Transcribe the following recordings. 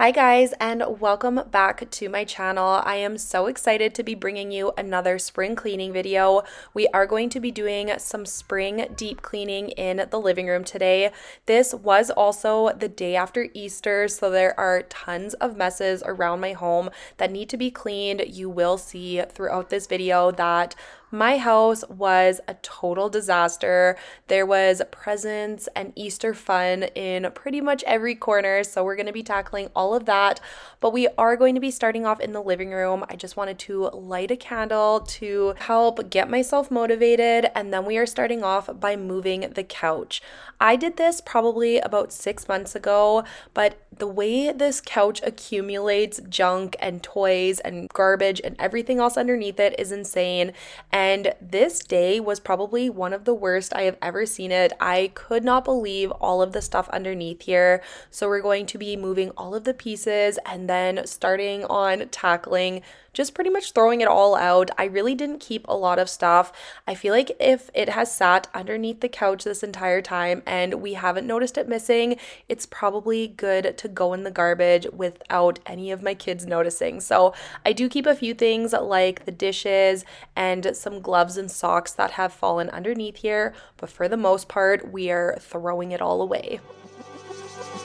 Hi guys, and welcome back to my channel. I am so excited to be bringing you another spring cleaning video. We are going to be doing some spring deep cleaning in the living room today. This was also the day after Easter, so there are tons of messes around my home that need to be cleaned. You will see throughout this video that my house was a total disaster. There was presents and Easter fun in pretty much every corner, so we're going to be tackling all of that, but we are going to be starting off in the living room. I just wanted to light a candle to help get myself motivated, and then we are starting off by moving the couch. I did this probably about 6 months ago, but the way this couch accumulates junk and toys and garbage and everything else underneath it is insane. And this day was probably one of the worst I have ever seen it. I could not believe all of the stuff underneath here. So we're going to be moving all of the pieces and then starting on tackling just pretty much throwing it all out. I really didn't keep a lot of stuff. I feel like if it has sat underneath the couch this entire time and we haven't noticed it missing, it's probably good to go in the garbage without any of my kids noticing. So I do keep a few things like the dishes and some gloves and socks that have fallen underneath here, but for the most part, we are throwing it all away.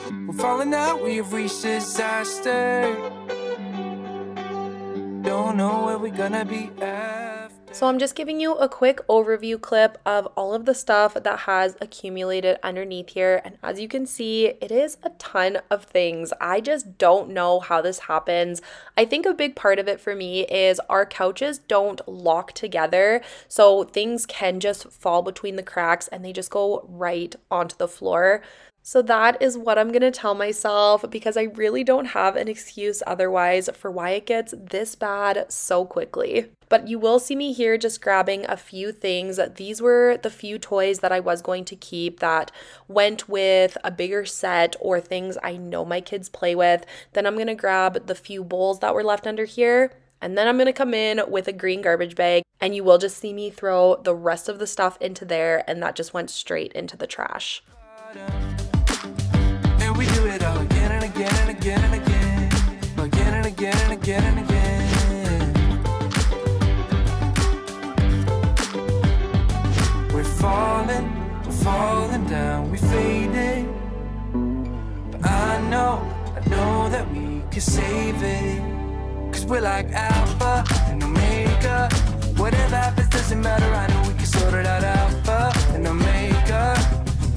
We're falling out, we have reached disaster. Don't know where we're gonna be after. So I'm just giving you a quick overview clip of all of the stuff that has accumulated underneath here, and as you can see, it is a ton of things. I just don't know how this happens. I think a big part of it for me is our couches don't lock together, so things can just fall between the cracks and they just go right onto the floor. So that is what I'm gonna tell myself, because I really don't have an excuse otherwise for why it gets this bad so quickly. But you will see me here just grabbing a few things. These were the few toys that I was going to keep that went with a bigger set or things I know my kids play with. Then I'm gonna grab the few bowls that were left under here, and then I'm gonna come in with a green garbage bag, and you will just see me throw the rest of the stuff into there, and that just went straight into the trash. We do it all again and again and again and again, again and again and again and again. We're falling down, we faded. But I know that we can save it. 'Cause we're like Alpha and Omega. Whatever happens doesn't matter, I know we can sort it out. Alpha and Omega.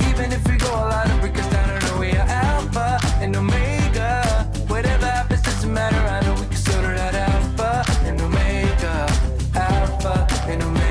Even if we go all out and break us down, I know we are Alpha and Omega. Whatever happens doesn't matter, I know we can sort it out. Alpha and Omega, Alpha and Omega.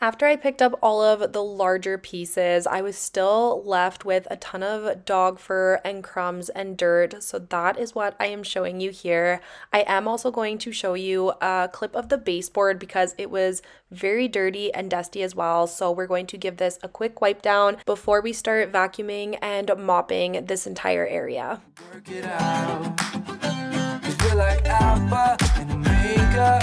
After I picked up all of the larger pieces, I was still left with a ton of dog fur and crumbs and dirt, so that is what I am showing you here. I am also going to show you a clip of the baseboard because it was very dirty and dusty as well, so we're going to give this a quick wipe down before we start vacuuming and mopping this entire area. Work it out. 'Cause we're like Alpha and Omega,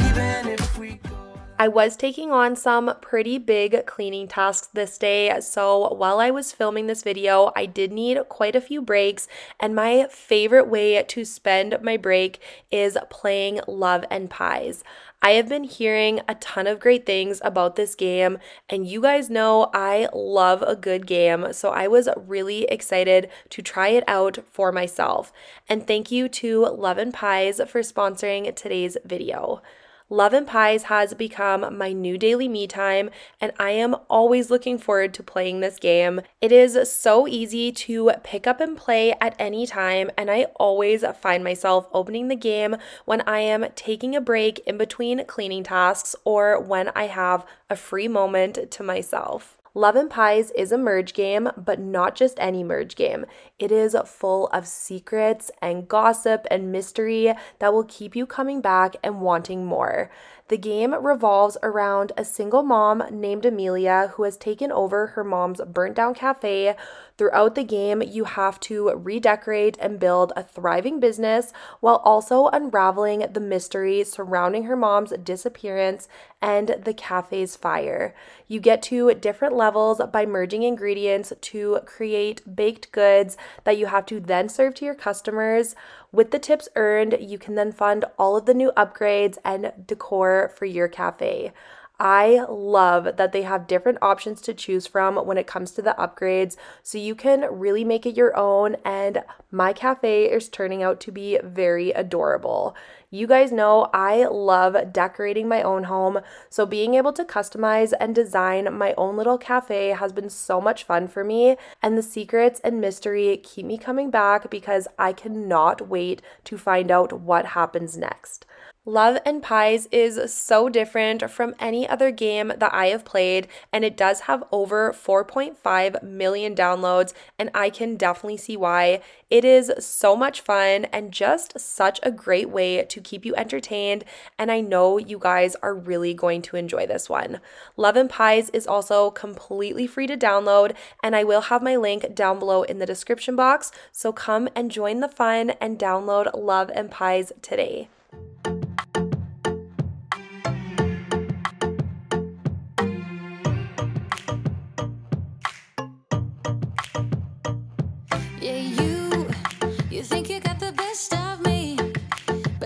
even if we go. I was taking on some pretty big cleaning tasks this day, so while I was filming this video, I did need quite a few breaks, and my favorite way to spend my break is playing Love and Pies. I have been hearing a ton of great things about this game, and you guys know I love a good game, so I was really excited to try it out for myself. And thank you to Love and Pies for sponsoring today's video. Love and Pies has become my new daily me time, and I am always looking forward to playing this game. It is so easy to pick up and play at any time, and I always find myself opening the game when I am taking a break in between cleaning tasks or when I have a free moment to myself. Love and Pies is a merge game, but not just any merge game. It is full of secrets and gossip and mystery that will keep you coming back and wanting more. The game revolves around a single mom named Amelia who has taken over her mom's burnt-down cafe. Throughout the game, you have to redecorate and build a thriving business while also unraveling the mystery surrounding her mom's disappearance and the cafe's fire. You get to different levels by merging ingredients to create baked goods that you have to then serve to your customers. With the tips earned, you can then fund all of the new upgrades and decor for your cafe. I love that they have different options to choose from when it comes to the upgrades, so you can really make it your own, and my cafe is turning out to be very adorable. You guys know I love decorating my own home, so being able to customize and design my own little cafe has been so much fun for me, and the secrets and mystery keep me coming back because I cannot wait to find out what happens next. Love and Pies is so different from any other game that I have played, and it does have over 4.5 million downloads, and I can definitely see why. It is so much fun and just such a great way to keep you entertained, and I know you guys are really going to enjoy this one. Love and Pies is also completely free to download, and I will have my link down below in the description box, so come and join the fun and download Love and Pies today.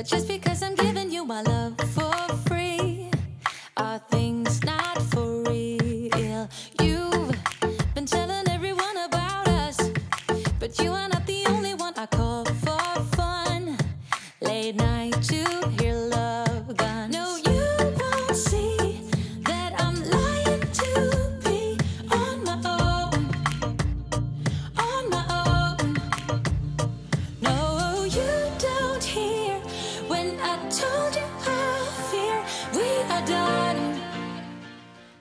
Just because I'm giving you my love for free, are things not for real? You've been telling everyone about us, but you are not the only one I call for fun. Late night to hear love guns. No, you won't see that I'm lying to be on my own, on my own. No, you don't hear when I told you I fear we are done.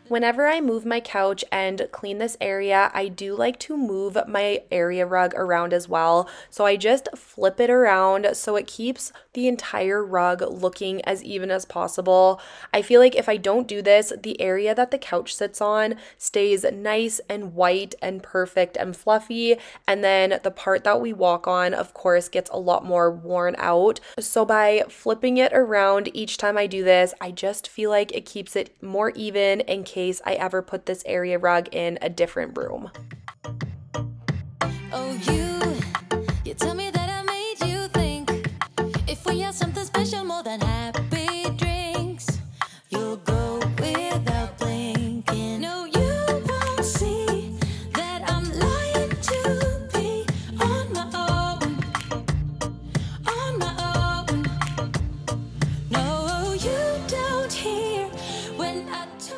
Whenever I move my couch and clean this area, I do like to move my area rug around as well. So I just flip it around so it keeps the entire rug looking as even as possible. I feel like if I don't do this, the area that the couch sits on stays nice and white and perfect and fluffy. And then the part that we walk on, of course, gets a lot more worn out. So by flipping it around each time I do this, I just feel like it keeps it more even and case I ever put this area rug in a different room. Oh, you tell me that I made you think. If we have something special more than happy drinks, you'll go without blinking. No, you won't see that I'm lying to be on my own, on my own. No, you don't hear when I talk.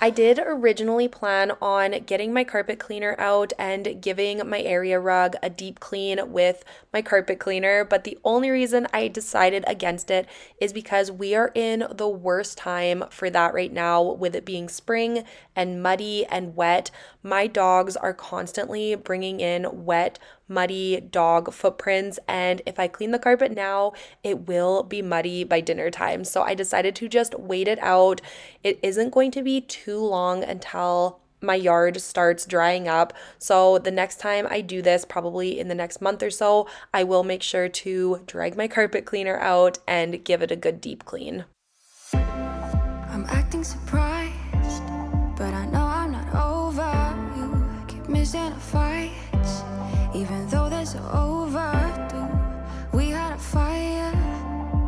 I did originally plan on getting my carpet cleaner out and giving my area rug a deep clean with my carpet cleaner, but the only reason I decided against it is because we are in the worst time for that right now, with it being spring and muddy and wet. My dogs are constantly bringing in wet, muddy dog footprints, and if I clean the carpet now, it will be muddy by dinner time. So I decided to just wait it out. It isn't going to be too long until my yard starts drying up, so the next time I do this, probably in the next month or so, I will make sure to drag my carpet cleaner out and give it a good deep clean. I'm acting surprised, but I know I'm not over you. I keep missing a fight. Even though that's overdue, we had a fire,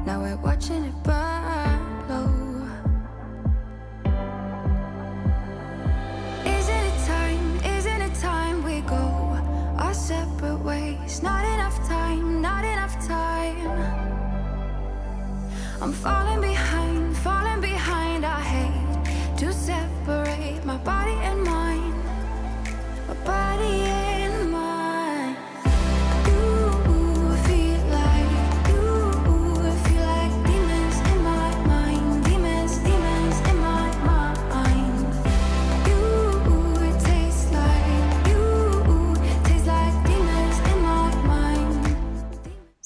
now we're watching it burn low. Isn't it time we go our separate ways? Not enough time, not enough time. I'm falling behind, I hate to separate my body and mind, my body and mind.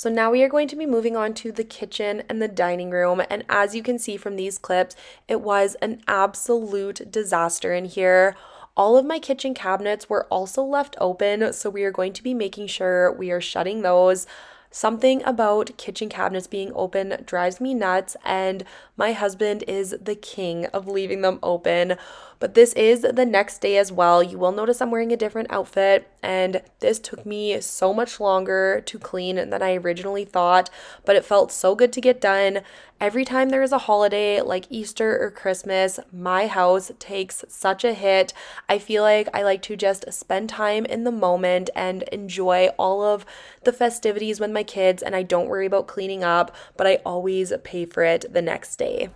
So now we are going to be moving on to the kitchen and the dining room, and as you can see from these clips, it was an absolute disaster in here. All of my kitchen cabinets were also left open, so we are going to be making sure we are shutting those. Something about kitchen cabinets being open drives me nuts, and my husband is the king of leaving them open. But this is the next day as well. You will notice I'm wearing a different outfit, and this took me so much longer to clean than I originally thought, but it felt so good to get done. Every time there is a holiday like Easter or Christmas, my house takes such a hit. I feel like I like to just spend time in the moment and enjoy all of the festivities with my kids, and I don't worry about cleaning up, but I always pay for it the next day.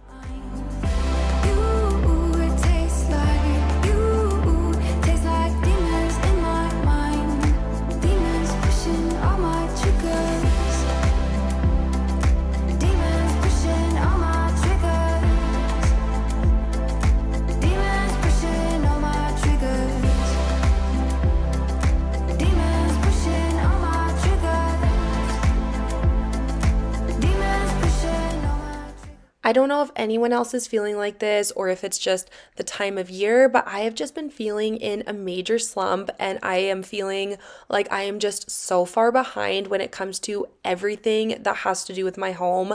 I don't know if anyone else is feeling like this or if it's just the time of year, but I have just been feeling in a major slump, and I am feeling like I am just so far behind when it comes to everything that has to do with my home.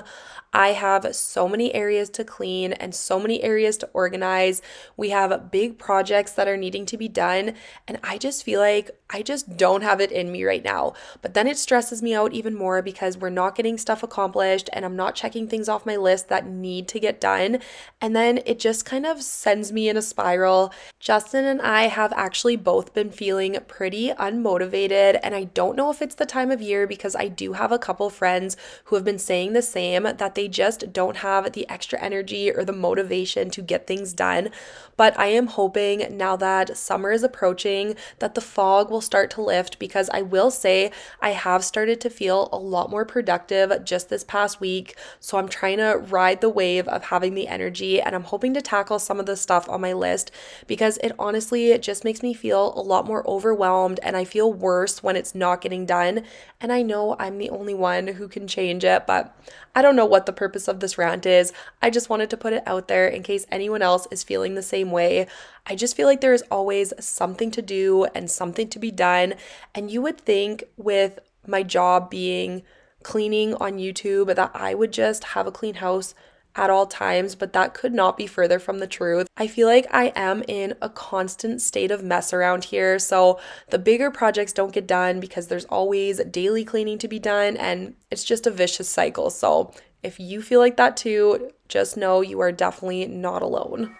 I have so many areas to clean and so many areas to organize. We have big projects that are needing to be done, and I just feel like I just don't have it in me right now. But then it stresses me out even more because we're not getting stuff accomplished and I'm not checking things off my list that need to get done, and then it just kind of sends me in a spiral. Justin and I have actually both been feeling pretty unmotivated, and I don't know if it's the time of year because I do have a couple friends who have been saying the same, that they just don't have the extra energy or the motivation to get things done. But I am hoping now that summer is approaching that the fog will start to lift, because I will say I have started to feel a lot more productive just this past week, so I'm trying to ride the wave of having the energy, and I'm hoping to tackle some of the stuff on my list because it honestly just makes me feel a lot more overwhelmed, and I feel worse when it's not getting done. And I know I'm the only one who can change it, but I don't know what the purpose of this rant is. I just wanted to put it out there in case anyone else is feeling the same way. I just feel like there is always something to do and something to be done, and you would think with my job being cleaning on YouTube that I would just have a clean house at all times, but that could not be further from the truth. I feel like I am in a constant state of mess around here, so the bigger projects don't get done because there's always daily cleaning to be done, and it's just a vicious cycle. So if you feel like that too, just know you are definitely not alone.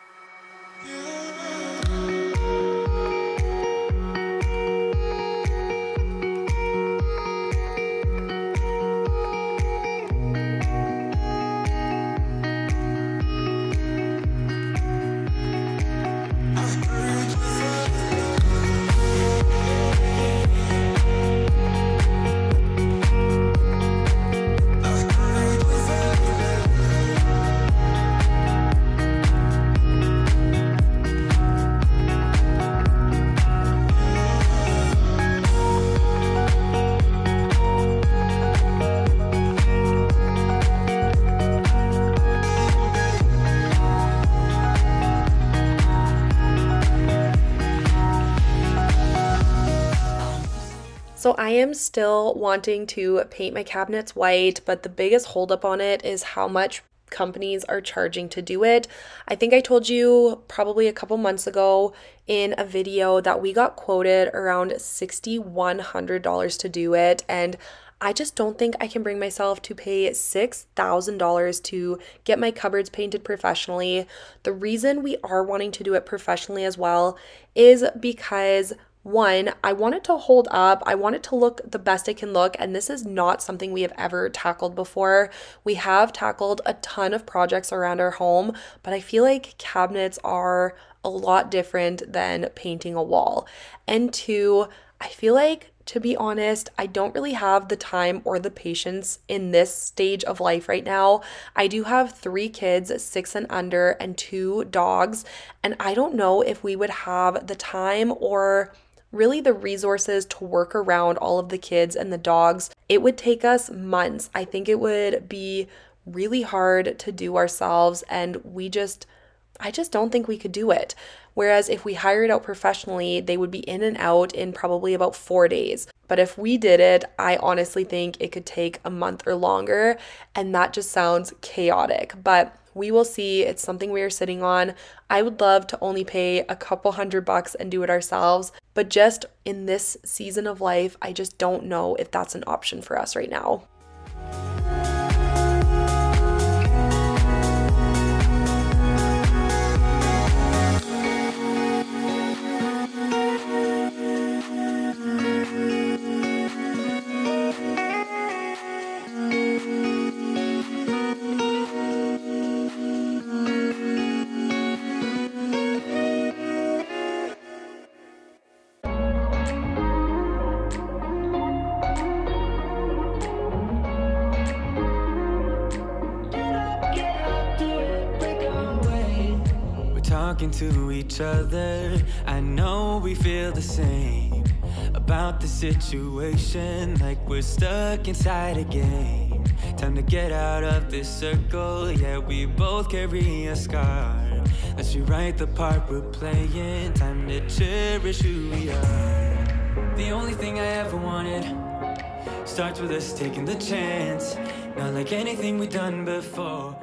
So I am still wanting to paint my cabinets white, but the biggest holdup on it is how much companies are charging to do it. I think I told you probably a couple months ago in a video that we got quoted around $6,100 to do it, and I just don't think I can bring myself to pay $6,000 to get my cupboards painted professionally. The reason we are wanting to do it professionally as well is because one, I want it to hold up. I want it to look the best it can look, and this is not something we have ever tackled before. We have tackled a ton of projects around our home, but I feel like cabinets are a lot different than painting a wall. And two, I feel like, to be honest, I don't really have the time or the patience in this stage of life right now. I do have 3 kids, 6 and under, and 2 dogs, and I don't know if we would have the time or really the resources to work around all of the kids and the dogs, it would take us months. I think it would be really hard to do ourselves, and I just don't think we could do it. Whereas if we hired out professionally, they would be in and out in probably about 4 days. But if we did it, I honestly think it could take a month or longer, and that just sounds chaotic. But we will see. It's something we are sitting on. I would love to only pay a couple $100 and do it ourselves, but just in this season of life, I just don't know if that's an option for us right now. To each other, I know we feel the same about the situation, like we're stuck inside a game. Time to get out of this circle. Yeah, we both carry a scar. Let's rewrite the part we're playing. Time to cherish who we are. The only thing I ever wanted starts with us taking the chance, not like anything we've done before.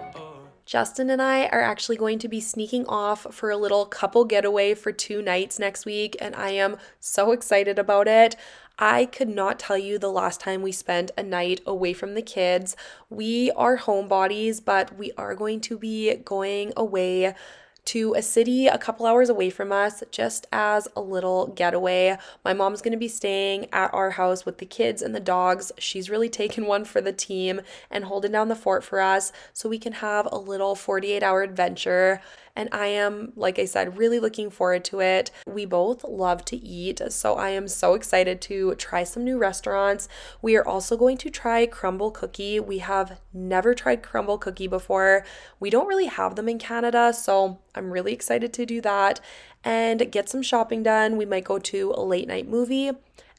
Justin and I are actually going to be sneaking off for a little couple getaway for 2 nights next week, and I am so excited about it. I could not tell you the last time we spent a night away from the kids. We are homebodies, but we are going to be going away to a city a couple hours away from us just as a little getaway. My mom's gonna be staying at our house with the kids and the dogs. She's really taken one for the team and holding down the fort for us so we can have a little 48-hour adventure. And I am, like I said, really looking forward to it. We both love to eat, so I am so excited to try some new restaurants. We are also going to try Crumble Cookie. We have never tried Crumble Cookie before. We don't really have them in Canada, so I'm really excited to do that and get some shopping done. We might go to a late night movie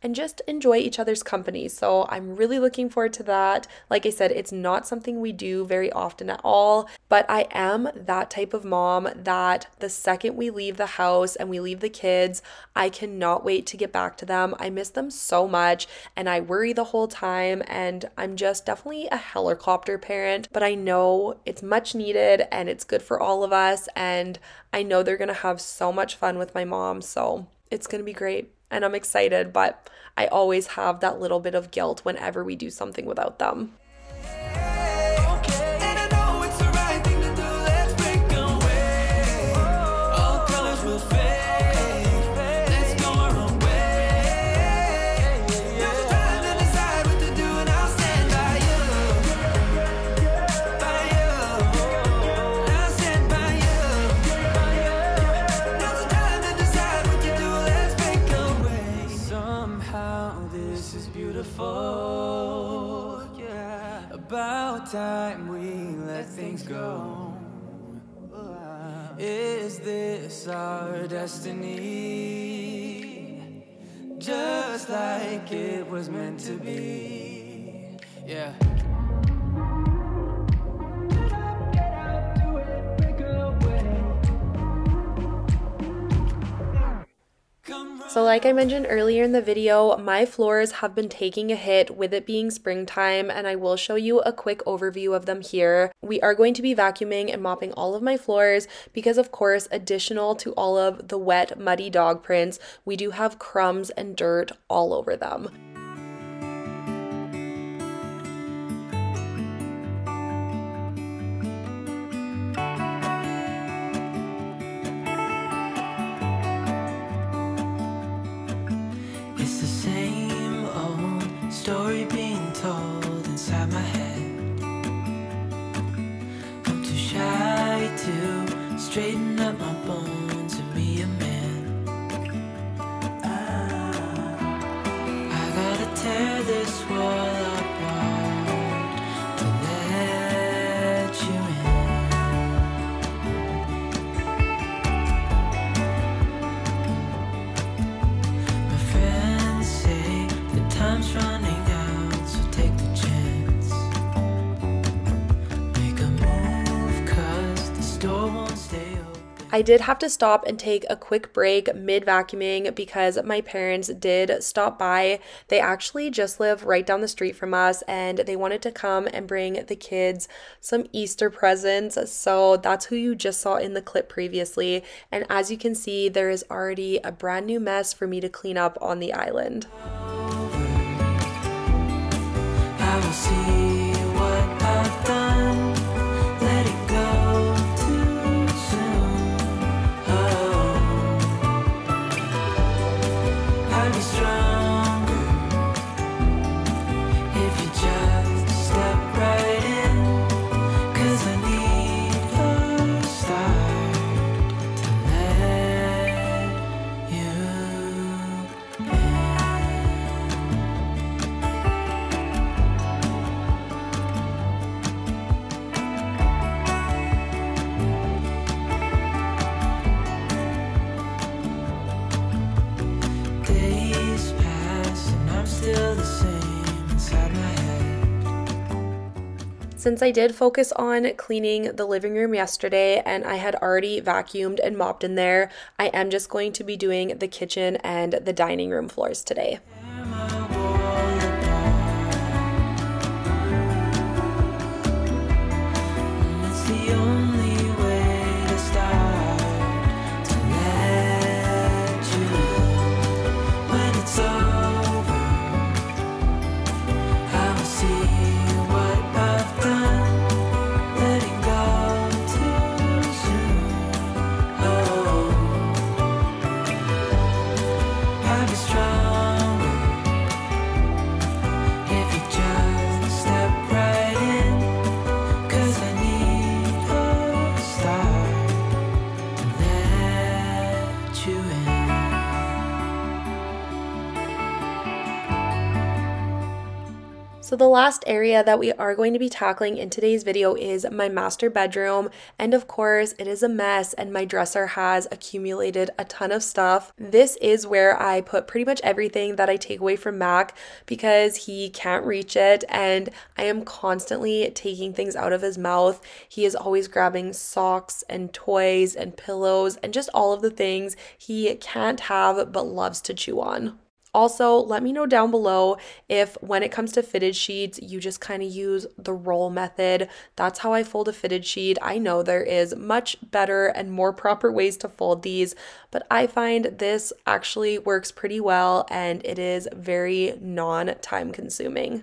and just enjoy each other's company. So I'm really looking forward to that. Like I said, it's not something we do very often at all, but I am that type of mom that the second we leave the house and we leave the kids, I cannot wait to get back to them. I miss them so much and I worry the whole time, and I'm just definitely a helicopter parent, but I know it's much needed and it's good for all of us, and I know they're gonna have so much fun with my mom, so it's gonna be great. And I'm excited, but I always have that little bit of guilt whenever we do something without them. Time we let things go. Is this our destiny? Just like it was meant to be. Yeah. So like I mentioned earlier in the video, my floors have been taking a hit with it being springtime, and I will show you a quick overview of them here. We are going to be vacuuming and mopping all of my floors because, of course, additional to all of the wet, muddy dog prints, we do have crumbs and dirt all over them. Story being told inside my head. I'm too shy to straighten up my bones and be a man. I gotta tear this wall apart to let you in. My I did have to stop and take a quick break mid-vacuuming because my parents did stop by. They actually just live right down the street from us, and they wanted to come and bring the kids some Easter presents. So that's who you just saw in the clip previously. And as you can see, there is already a brand new mess for me to clean up on the island. I will see what I've done. Let it go too soon. Oh, I'll be stronger if you just step right in, 'cause I need a start to let you in. Since I did focus on cleaning the living room yesterday and I had already vacuumed and mopped in there, I am just going to be doing the kitchen and the dining room floors today. So the last area that we are going to be tackling in today's video is my master bedroom, and of course it is a mess and my dresser has accumulated a ton of stuff. This is where I put pretty much everything that I take away from Mac because he can't reach it, and I am constantly taking things out of his mouth. He is always grabbing socks and toys and pillows and just all of the things he can't have but loves to chew on. Also, let me know down below if when it comes to fitted sheets, you just kind of use the roll method. That's how I fold a fitted sheet. I know there is much better and more proper ways to fold these, but I find this actually works pretty well and it is very non-time consuming.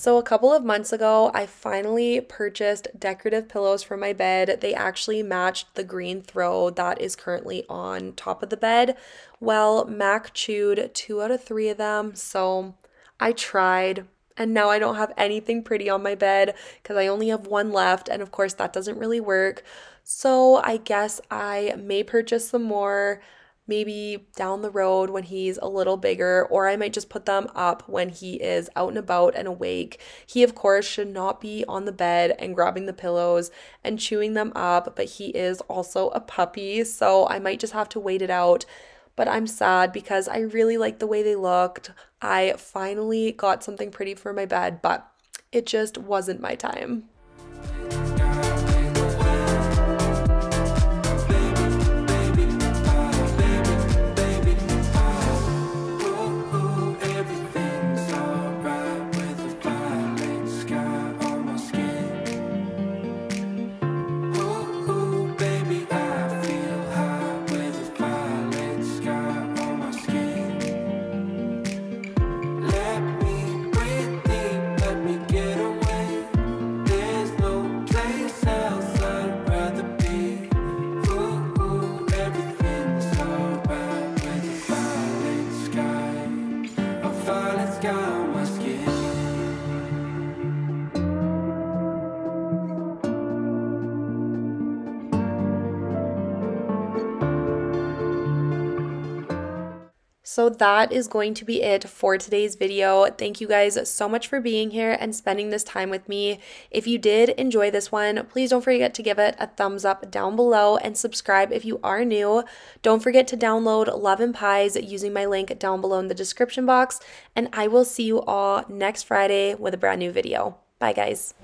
So a couple of months ago, I finally purchased decorative pillows for my bed. They actually matched the green throw that is currently on top of the bed. Well, Mac chewed 2 out of 3 of them, so I tried. And now I don't have anything pretty on my bed because I only have one left, and of course that doesn't really work. So I guess I may purchase some more maybe down the road when he's a little bigger, or I might just put them up when he is out and about and awake. He, of course, should not be on the bed and grabbing the pillows and chewing them up, but he is also a puppy, so I might just have to wait it out. But I'm sad because I really like the way they looked. I finally got something pretty for my bed, but it just wasn't my time. So that is going to be it for today's video. Thank you guys so much for being here and spending this time with me. If you did enjoy this one, please don't forget to give it a thumbs up down below and subscribe if you are new. Don't forget to download Love and Pies using my link down below in the description box, and I will see you all next Friday with a brand new video. Bye guys.